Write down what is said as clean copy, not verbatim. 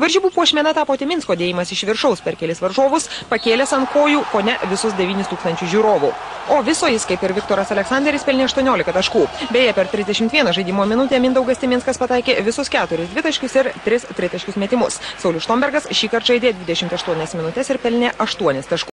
Varžybų puošmena tapo Timinsko dėjimas iš viršaus per kelis varžovus, pakėlęs ant kojų kone visus 9000 žiūrovų. O viso jis, kaip ir Viktoras Aleksanderis, pelnė 18 taškų. Beje, per 31 žaidimo minutę Mindaugas Timinskas pataikė visus 4 dvitaškius ir 3 tritaškius metimus. Saulius Tombergas šį kartą žaidė 28 minutes ir pelnė 8 taškų.